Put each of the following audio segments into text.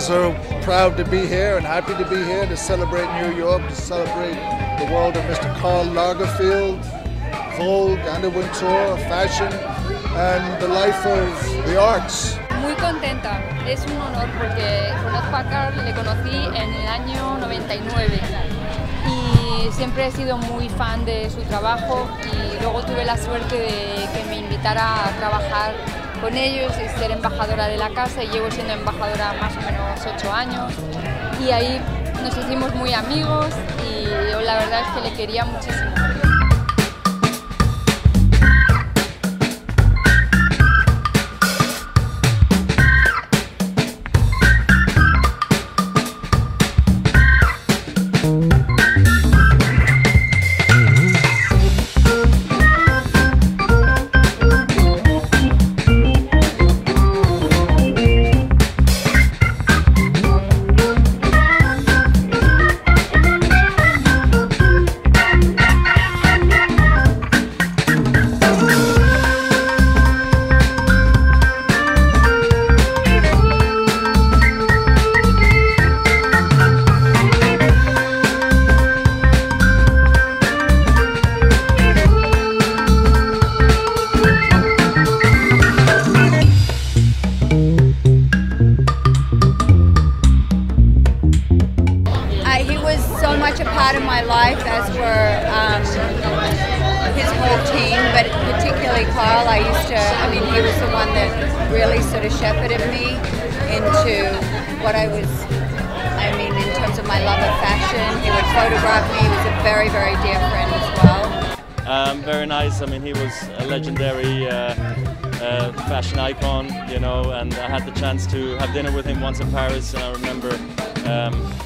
guys are proud to be here and happy to be here to celebrate New York, to celebrate the world of Mr. Karl Lagerfeld, Vogue, Underwood Tour, fashion, and the life of the arts. Muy contenta, es un honor porque conozco a Karl, le conocí en el año 99 y siempre he sido muy fan de su trabajo y luego tuve la suerte de que me invitara a trabajar con ellos y ser embajadora de la casa, y llevo siendo embajadora más o menos 8 años, y ahí nos hicimos muy amigos y yo la verdad es que le quería muchísimo. A part of my life, as were his whole team, but particularly Karl. He was the one that really sort of shepherded me into what I was, in terms of my love of fashion. He would photograph me. He was a very, very dear friend as well. Very nice. He was a legendary fashion icon, and I had the chance to have dinner with him once in Paris, and I remember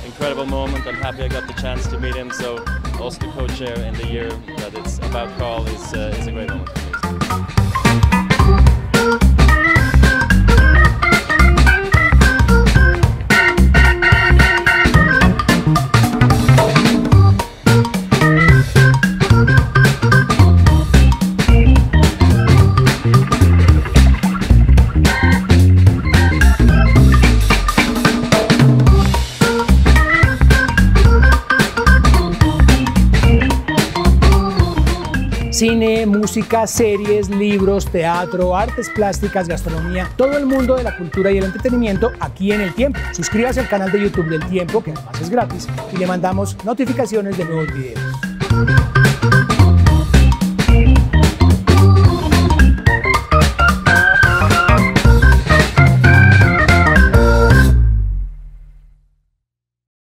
incredible moment. I'm happy I got the chance to meet him, so also to co-chair in the year that it's about Karl is a great moment for me. Cine, música, series, libros, teatro, artes plásticas, gastronomía, todo el mundo de la cultura y el entretenimiento aquí en El Tiempo. Suscríbase al canal de YouTube del Tiempo, que además es gratis, y le mandamos notificaciones de nuevos videos.